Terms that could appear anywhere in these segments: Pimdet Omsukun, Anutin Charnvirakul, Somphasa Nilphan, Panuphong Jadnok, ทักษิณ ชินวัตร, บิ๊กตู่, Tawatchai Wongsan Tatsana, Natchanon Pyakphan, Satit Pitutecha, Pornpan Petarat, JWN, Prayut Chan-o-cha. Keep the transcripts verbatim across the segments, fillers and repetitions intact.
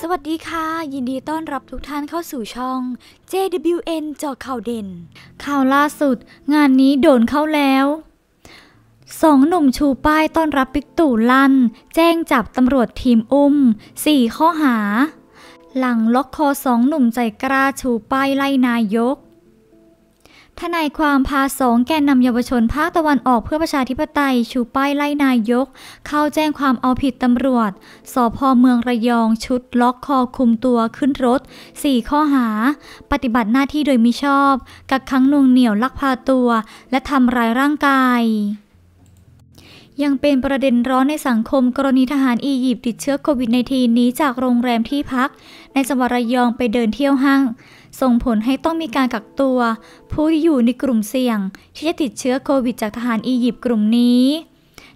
สวัสดีค่ะยินดีต้อนรับทุกท่านเข้าสู่ช่อง เจ ดับเบิลยู เอ็น เจาะข่าวเด่นข่าวล่าสุดงานนี้โดนเข้าแล้วสองหนุ่มชูป้ายต้อนรับบิ๊กตู่ลั่นแจ้งจับตำรวจทีมอุ้มสี่ข้อหาหลังล็อกคอสองหนุ่มใจกล้าชูป้ายไล่นายกทนายความพาสองแกนนำเยาวชนภาคตะวันออกเพื่อประชาธิปไตยชูป้ายไล่นายกเข้าแจ้งความเอาผิดตำรวจสภ.เมืองระยองชุดล็อกคอคุมตัวขึ้นรถสี่ข้อหาปฏิบัติหน้าที่โดยมิชอบกักขังหน่วงเหนี่ยวลักพาตัวและทำร้ายร่างกายยังเป็นประเด็นร้อนในสังคมกรณีทหารอียิปต์ติดเชื้อโควิด สิบเก้า นี้จากโรงแรมที่พักในจังหวัดระยองไปเดินเที่ยวห้างส่งผลให้ต้องมีการกักตัวผู้ที่อยู่ในกลุ่มเสี่ยงที่จะติดเชื้อโควิดจากทหารอียิปต์กลุ่มนี้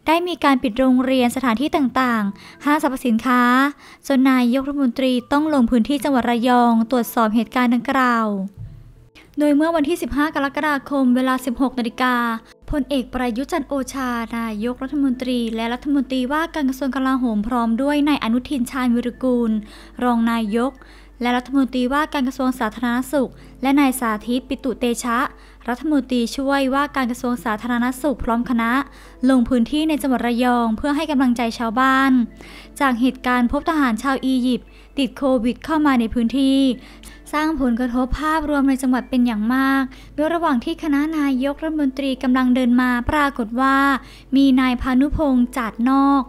ได้มีการปิดโรงเรียนสถานที่ต่างๆห้างสรรพสินค้าจนนายกรัฐมนตรีต้องลงพื้นที่จังหวัดระยองตรวจสอบเหตุการณ์ดังกล่าวโดยเมื่อวันที่สิบห้ากรกฎาคมเวลาสิบหกนาฬิกาพลเอกประยุทธ์จันทร์โอชานายกรัฐมนตรีและรัฐมนตรีว่าการกระทรวงกลาโหมพร้อมด้วยนายอนุทินชาญวิรุฬกูลรองนายกและรัฐมนตรีว่าการกระทรวงสาธารณสุขและนายสาธิตปิตุเตชะรัฐมนตรีช่วยว่าการกระทรวงสาธารณสุขพร้อมคณะลงพื้นที่ในจังหวัดระยองเพื่อให้กำลังใจชาวบ้านจากเหตุการณ์พบทหารชาวอียิปต์ติดโควิดเข้ามาในพื้นที่สร้างผลกระทบภาพรวมในจังหวัดเป็นอย่างมากโดยระหว่างที่คณะนายกรัฐมนตรีกำลังเดินมาปรากฏว่ามีนายพานุพงษ์จาดนอก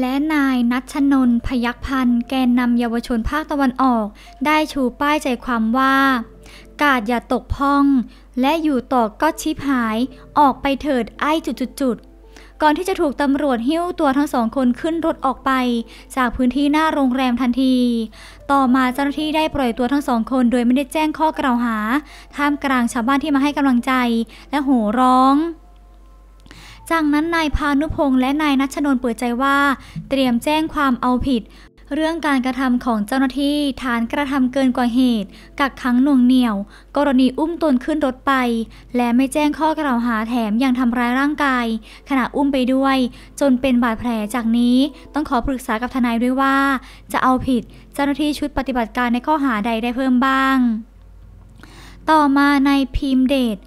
และนายณัชนนท์ พยัคฆ์พันธ์แกนนำเยาวชนภาคตะวันออกได้ชูป้ายใจความว่ากาดอย่าตกพ่องและอยู่ต่อก็ชิบหายออกไปเถิดไอ้จุดๆก่อนที่จะถูกตำรวจหิ้วตัวทั้งสองคนขึ้นรถออกไปจากพื้นที่หน้าโรงแรมทันทีต่อมาเจ้าหน้าที่ได้ปล่อยตัวทั้งสองคนโดยไม่ได้แจ้งข้อกล่าวหาท่ามกลางชาวบ้านที่มาให้กำลังใจและโห่ร้องจากนั้นนายพานุพงษ์และนายณัชนนท์เปิดใจว่าเตรียมแจ้งความเอาผิดเรื่องการกระทำของเจ้าหน้าที่ฐานกระทำเกินกว่าเหตุกักขังหน่วงเหนี่ยวกรณีอุ้มตนขึ้นรถไปและไม่แจ้งข้อกล่าวหาแถมยังทำร้ายร่างกายขณะอุ้มไปด้วยจนเป็นบาดแผลจากนี้ต้องขอปรึกษากับทนายด้วยว่าจะเอาผิดเจ้าหน้าที่ชุดปฏิบัติการในข้อหาใดได้เพิ่มบ้างต่อมาในพิมพ์เดช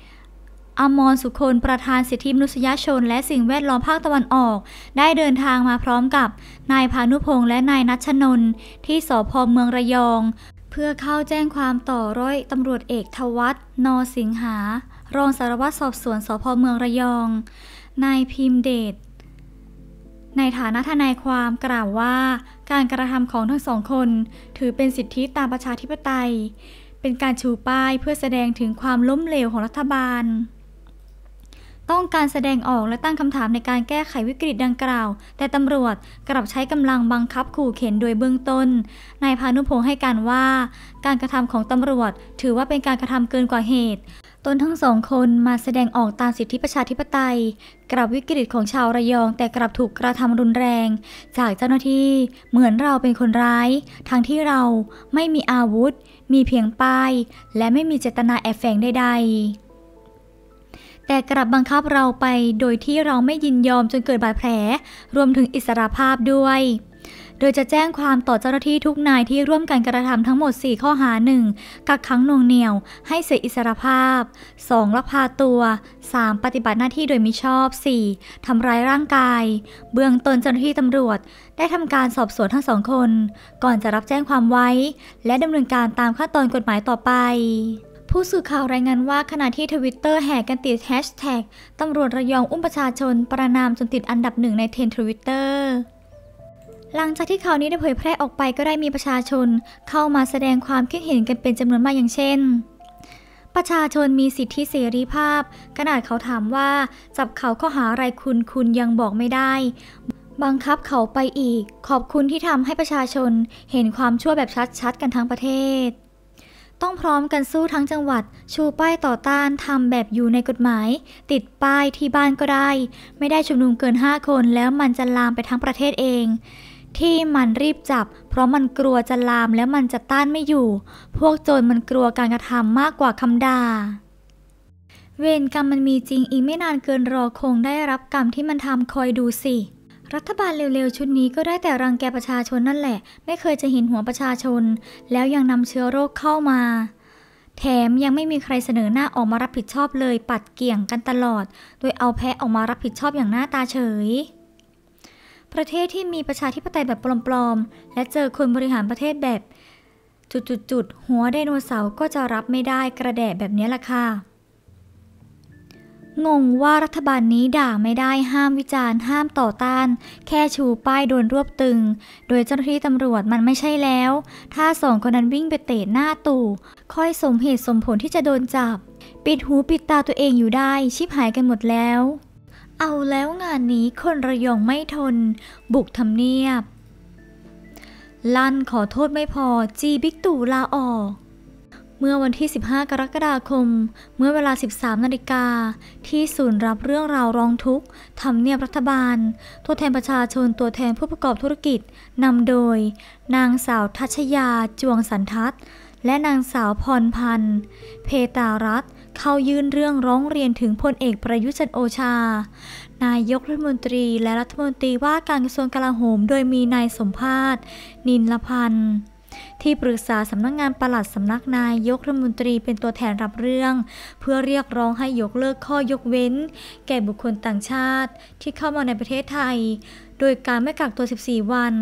อมรสุคนประธานสิทธิมนุษยชนและสิ่งแวดล้อมภาคตะวันออกได้เดินทางมาพร้อมกับนายพานุพงษ์และนายณัชนนท์ที่สภ.เมืองระยองเพื่อเข้าแจ้งความต่อร้อยตำรวจเอกทวัฒน์ น.สิงหารองสารวัตรสอบสวนสภ.เมืองระยองนายพิมพ์เดชในฐานะทนายความกล่าวว่าการกระทำของทั้งสองคนถือเป็นสิทธิตามประชาธิปไตยเป็นการชูป้ายเพื่อแสดงถึงความล้มเหลวของรัฐบาลต้องการแสดงออกและตั้งคำถามในการแก้ไขวิกฤตดังกล่าวแต่ตำรวจกลับใช้กำลังบังคับขู่เข็นโดยเบื้องต้นนายพานุพงษ์ให้การว่าการกระทำของตำรวจถือว่าเป็นการกระทำเกินกว่าเหตุตนทั้งสองคนมาแสดงออกตามสิทธิประชาธิปไตยกลับวิกฤตของชาวระยองแต่กลับถูกกระทำรุนแรงจากเจ้าหน้าที่เหมือนเราเป็นคนร้ายทั้งที่เราไม่มีอาวุธมีเพียงป้ายและไม่มีเจตนาแอบแฝงใดๆแต่กลับบังคับเราไปโดยที่เราไม่ยินยอมจนเกิดบาดแผลรวมถึงอิสรภาพด้วยโดยจะแจ้งความต่อเจ้าหน้าที่ทุกนายที่ร่วมกันกระทำทั้งหมดสี่ข้อหา หนึ่ง กักขังหน่วงเหนี่ยวให้เสียอิสรภาพ สอง ลักพาตัว สาม ปฏิบัติหน้าที่โดยมิชอบ สี่ ทำร้ายร่างกายเบื้องต้นเจ้าหน้าที่ตำรวจได้ทำการสอบสวนทั้งสองคนก่อนจะรับแจ้งความไว้และดำเนินการตามขั้นตอนกฎหมายต่อไปผู้สื่อข่าวรายงานว่าขณะที่ทวิตเตอร์แห่กันติดแฮชแท็กตำรวจระยองอุ้มประชาชนประนามจนติดอันดับหนึ่งในเทรนด์ทวิตเตอร์หลังจากที่ข่าวนี้ได้เผยแพร่ออกไปก็ได้มีประชาชนเข้ามาแสดงความคิดเห็นกันเป็นจำนวนมากอย่างเช่นประชาชนมีสิทธิเสรีภาพขนาดเขาถามว่าจับเขาข้อหาอะไรคุณคุณยังบอกไม่ได้บังคับเขาไปอีกขอบคุณที่ทำให้ประชาชนเห็นความชั่วแบบชัดๆกันทั้งประเทศต้องพร้อมกันสู้ทั้งจังหวัดชูป้ายต่อต้านทำแบบอยู่ในกฎหมายติดป้ายที่บ้านก็ได้ไม่ได้ชุมนุมเกินห้าคนแล้วมันจะลามไปทั้งประเทศเองที่มันรีบจับเพราะมันกลัวจะลามแล้วมันจะต้านไม่อยู่พวกโจรมันกลัวการกระทำมากกว่าคำด่าเวรกรรมมันมีจริงอีกไม่นานเกินรอคงได้รับกรรมที่มันทำคอยดูสิ รัฐบาลเร็วๆชุดนี้ก็ได้แต่รังแกประชาชนนั่นแหละไม่เคยจะเห็นหัวประชาชนแล้วยังนำเชื้อโรคเข้ามาแถมยังไม่มีใครเสนอหน้าออกมารับผิดชอบเลยปัดเกี่ยงกันตลอดโดยเอาแพ้ออกมารับผิดชอบอย่างหน้าตาเฉยประเทศที่มีประชาธิปไตยแบบปลอมๆและเจอคนบริหารประเทศแบบจุดๆหัวไดโนเสาร์ก็จะรับไม่ได้กระแดะแบบนี้ล่ะค่ะงงว่ารัฐบาลนี้ด่าไม่ได้ห้ามวิจารณ์ห้ามต่อต้านแค่ชูป้ายโดนรวบตึงโดยเจ้าหน้าที่ตำรวจมันไม่ใช่แล้วถ้าสองคนนั้นวิ่งไปเตะหน้าตู่ค่อยสมเหตุสมผลที่จะโดนจับปิดหูปิดตาตัวเองอยู่ได้ชิบหายกันหมดแล้วเอาแล้วงานนี้คนระยองไม่ทนบุกทำเนียบลั่นขอโทษไม่พอจีบิ๊กตู่ลาออกเมื่อวันที่สิบห้ากรกฎาคมเมื่อเวลา สิบสามนาฬิกาที่ศูนย์รับเรื่องราวร้องทุกข์ทำเนียบรัฐบาลตัวแทนประชาชนตัวแทนผู้ประกอบธุรกิจนำโดยนางสาวทัชยาจวงสันทัศน์และนางสาวพรพันธ์เพตารัตน์เข้ายื่นเรื่องร้องเรียนถึงพลเอกประยุทธ์จันทร์โอชานายกรัฐมนตรีและรัฐมนตรีว่าการกระทรวงกลาโหมโดยมีนายสมภาสนิลพันธ์ที่ปรึกษาสำนักงานปลัดสำนักนายกรัฐมนตรีเป็นตัวแทนรับเรื่องเพื่อเรียกร้องให้ยกเลิกข้อยกเว้นแก่บุคคลต่างชาติที่เข้ามาในประเทศไทยโดยการไม่กักตัวสิบสี่วัน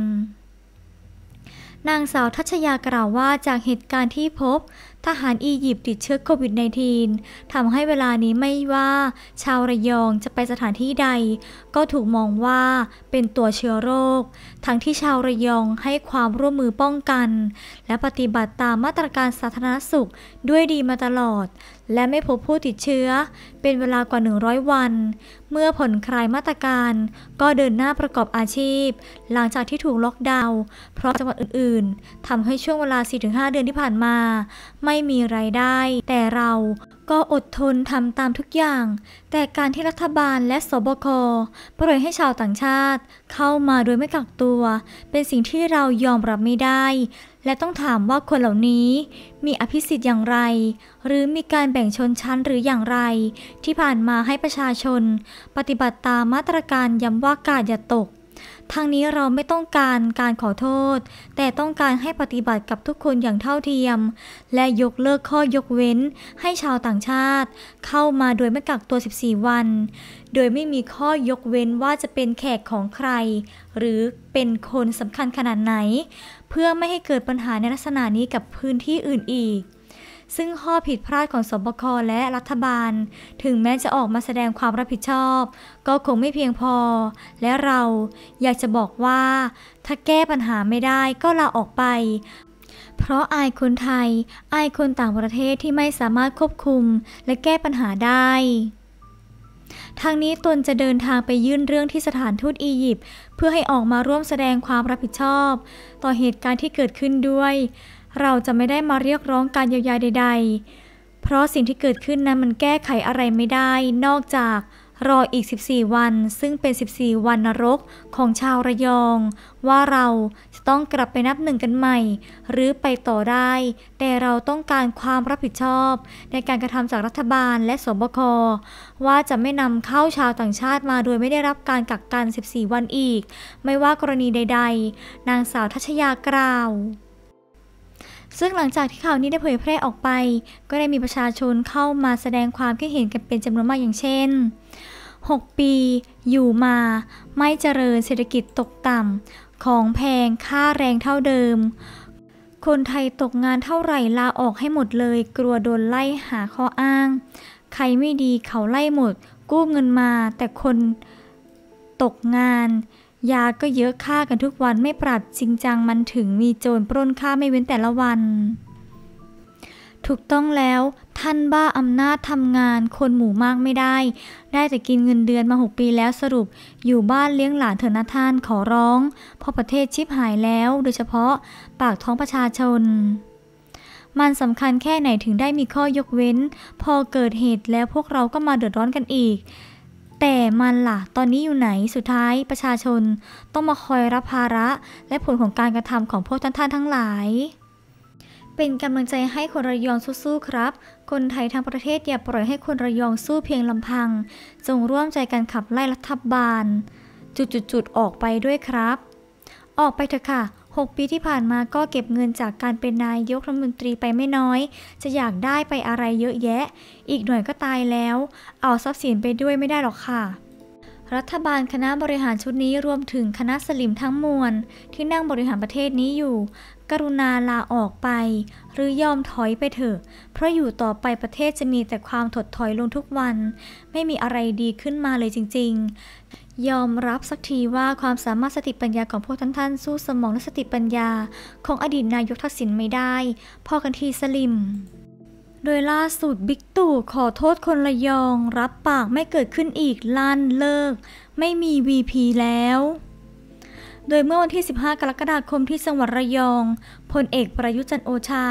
นางสาวทัชยากล่าวว่าจากเหตุการณ์ที่พบทหารอียิปต์ติดเชื้อโควิด สิบเก้า ทำให้เวลานี้ไม่ว่าชาวระยองจะไปสถานที่ใดก็ถูกมองว่าเป็นตัวเชื้อโรคทั้งที่ชาวระยองให้ความร่วมมือป้องกันและปฏิบัติตามมาตรการสาธารณสุขด้วยดีมาตลอดและไม่พบผู้ติดเชื้อเป็นเวลากว่าหนึ่งร้อยวันเมื่อผ่อนคลายมาตรการก็เดินหน้าประกอบอาชีพหลังจากที่ถูกล็อกดาวน์เพราะจังหวัดอื่นๆทำให้ช่วงเวลา สี่ถึงห้าเดือนที่ผ่านมาไม่มีรายได้แต่เราก็อดทนทำตามทุกอย่างแต่การที่รัฐบาลและสบค.ปล่อยให้ชาวต่างชาติเข้ามาโดยไม่กักตัวเป็นสิ่งที่เรายอมรับไม่ได้และต้องถามว่าคนเหล่านี้มีอภิสิทธิ์อย่างไรหรือมีการแบ่งชนชั้นหรืออย่างไรที่ผ่านมาให้ประชาชนปฏิบัติตามมาตรการย้ำว่ากาดอย่าตกทางนี้เราไม่ต้องการการขอโทษแต่ต้องการให้ปฏิบัติกับทุกคนอย่างเท่าเทียมและยกเลิกข้อยกเว้นให้ชาวต่างชาติเข้ามาโดยไม่กักตัวสิบสี่วันโดยไม่มีข้อยกเว้นว่าจะเป็นแขกของใครหรือเป็นคนสำคัญขนาดไหนเพื่อไม่ให้เกิดปัญหาในลักษณะนี้กับพื้นที่อื่นอีกซึ่งข้อผิดพลาดของสบค.และรัฐบาลถึงแม้จะออกมาแสดงความรับผิดชอบก็คงไม่เพียงพอและเราอยากจะบอกว่าถ้าแก้ปัญหาไม่ได้ก็ลาออกไปเพราะอายคนไทยอายคนต่างประเทศที่ไม่สามารถควบคุมและแก้ปัญหาได้ทางนี้ตนจะเดินทางไปยื่นเรื่องที่สถานทูตอียิปต์เพื่อให้ออกมาร่วมแสดงความรับผิดชอบต่อเหตุการณ์ที่เกิดขึ้นด้วยเราจะไม่ได้มาเรียกร้องการเยียวยาใดๆเพราะสิ่งที่เกิดขึ้นนั้นมันแก้ไขอะไรไม่ได้นอกจากรออีกสิบสี่วันซึ่งเป็นสิบสี่วันนรกของชาวระยองว่าเราจะต้องกลับไปนับหนึ่งกันใหม่หรือไปต่อได้แต่เราต้องการความรับผิดชอบในการกระทำจากรัฐบาลและสบคว่าจะไม่นำเข้าชาวต่างชาติมาโดยไม่ได้รับการกักกันสิบสี่วันอีกไม่ว่ากรณีใดๆนางสาวทัชยากล่าวซึ่งหลังจากที่ข่าวนี้ได้เผยแพร่ออกไปก็ได้มีประชาชนเข้ามาแสดงความคิดเห็นกันเป็นจำนวนมากอย่างเช่นหกปีอยู่มาไม่เจริญเศรษฐกิจตกต่ำของแพงค่าแรงเท่าเดิมคนไทยตกงานเท่าไหร่ลาออกให้หมดเลยกลัวโดนไล่หาข้ออ้างใครไม่ดีเขาไล่หมดกู้เงินมาแต่คนตกงานยาก็เยอะฆ่ากันทุกวันไม่ปรับจริงจังมันถึงมีโจรปล้นฆ่าไม่เว้นแต่ละวันถูกต้องแล้วท่านบ้าอำนาจทำงานคนหมู่มากไม่ได้ได้แต่กินเงินเดือนมาหกปีแล้วสรุปอยู่บ้านเลี้ยงหลานเถอะนะท่านขอร้องเพราะประเทศชิบหายแล้วโดยเฉพาะปากท้องประชาชนมันสำคัญแค่ไหนถึงได้มีข้อยกเว้นพอเกิดเหตุแล้วพวกเราก็มาเดือดร้อนกันอีกแต่มันล่ะตอนนี้อยู่ไหนสุดท้ายประชาชนต้องมาคอยรับภาระและผลของการกระทำของพวกท่านท่านทั้งหลายเป็นกำลังใจให้คนระยองสู้ๆครับคนไทยทั้งประเทศอย่าปล่อยให้คนระยองสู้เพียงลำพังจงร่วมใจกันขับไล่รัฐบาล จุดๆๆออกไปด้วยครับออกไปเถอะค่ะหกปีที่ผ่านมาก็เก็บเงินจากการเป็นนายกรัฐมนตรีไปไม่น้อยจะอยากได้ไปอะไรเยอะแยะอีกหน่อยก็ตายแล้วเอาทรัพย์สินไปด้วยไม่ได้หรอกค่ะรัฐบาลคณะบริหารชุดนี้รวมถึงคณะสลิมทั้งมวลที่นั่งบริหารประเทศนี้อยู่กรุณาลาออกไปหรือยอมถอยไปเถอะเพราะอยู่ต่อไปประเทศจะมีแต่ความถดถอยลงทุกวันไม่มีอะไรดีขึ้นมาเลยจริงๆยอมรับสักทีว่าความสามารถสติปัญญาของพวกท่านๆสู้สมองและสติปัญญาของอดีตนายกทักษิณไม่ได้พอกันทีสลิมโดยล่าสุดบิ๊กตู่ขอโทษคนระยองรับปากไม่เกิดขึ้นอีกลั่นเลิกไม่มี วี พี แล้วโดยเมื่อวันที่สิบห้ากรกฎาคมที่จังหวัดระยองพลเอกประยุทธ์จันทร์โอชา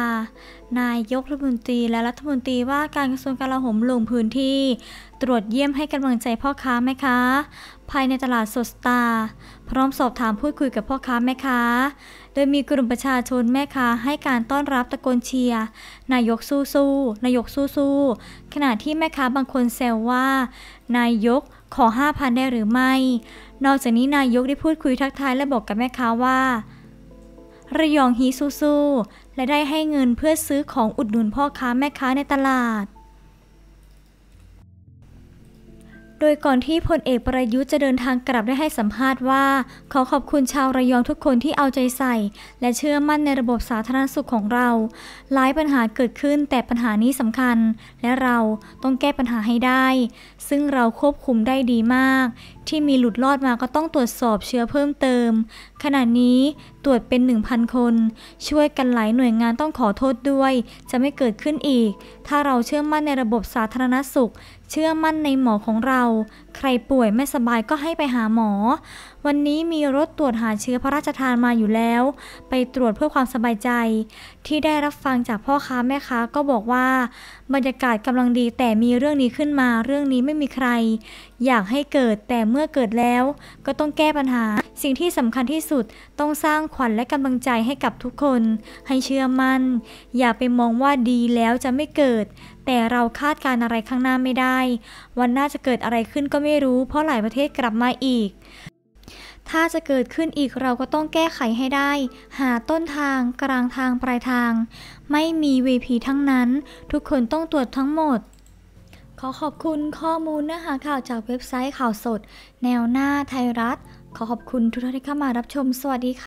นายกรัฐมนตรีและรัฐมนตรีว่าการกระทรวงกลาโหมลงพื้นที่ตรวจเยี่ยมให้กำลังใจพ่อค้าแม่ค้าภายในตลาดสดสตาร์พร้อมสอบถามพูดคุยกับพ่อค้าแม่ค้าโดยมีกลุ่มประชาชนแม่ค้าให้การต้อนรับตะโกนเชียร์นายกสู้สู้นายกสู้สู้ขณะที่แม่ค้าบางคนแซวว่านายกขอ ห้าพัน ได้หรือไม่นอกจากนี้นายกได้พูดคุยทักทายและบอกกับแม่ค้าว่าระยองฮีสู้ๆและได้ให้เงินเพื่อซื้อของอุดหนุนพ่อค้าแม่ค้าในตลาดโดยก่อนที่พลเอกประยุทธ์จะเดินทางกลับได้ให้สัมภาษณ์ว่าขอขอบคุณชาวระยองทุกคนที่เอาใจใส่และเชื่อมั่นในระบบสาธารณสุขของเราหลายปัญหาเกิดขึ้นแต่ปัญหานี้สำคัญและเราต้องแก้ปัญหาให้ได้ซึ่งเราควบคุมได้ดีมากที่มีหลุดรอดมาก็ต้องตรวจสอบเชื้อเพิ่มเติมขณะนี้ตรวจเป็น หนึ่งพัน คนช่วยกันหลายหน่วยงานต้องขอโทษด้วยจะไม่เกิดขึ้นอีกถ้าเราเชื่อมั่นในระบบสาธารณสุขเชื่อมั่นในหมอของเราใครป่วยไม่สบายก็ให้ไปหาหมอวันนี้มีรถตรวจหาเชื้อพระราชทานมาอยู่แล้วไปตรวจเพื่อความสบายใจที่ได้รับฟังจากพ่อค้าแม่ค้าก็บอกว่าบรรยากาศกำลังดีแต่มีเรื่องนี้ขึ้นมาเรื่องนี้ไม่มีใครอยากให้เกิดแต่เมื่อเกิดแล้วก็ต้องแก้ปัญหาสิ่งที่สำคัญที่สุดต้องสร้างขวัญและกำลังใจให้กับทุกคนให้เชื่อมั่นอย่าไปมองว่าดีแล้วจะไม่เกิดแต่เราคาดการอะไรข้างหน้าไม่ได้วันหน้าจะเกิดอะไรขึ้นก็ไม่รู้เพราะหลายประเทศกลับมาอีกถ้าจะเกิดขึ้นอีกเราก็ต้องแก้ไขให้ได้หาต้นทางกลางทางปลายทางไม่มี วี พี ทั้งนั้นทุกคนต้องตรวจทั้งหมดขอขอบคุณข้อมูลเนื้อหาข่าวจากเว็บไซต์ข่าวสดแนวหน้าไทยรัฐขอขอบคุณทุกท่านที่เข้ามารับชมสวัสดีค่ะ